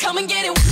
Come and get it.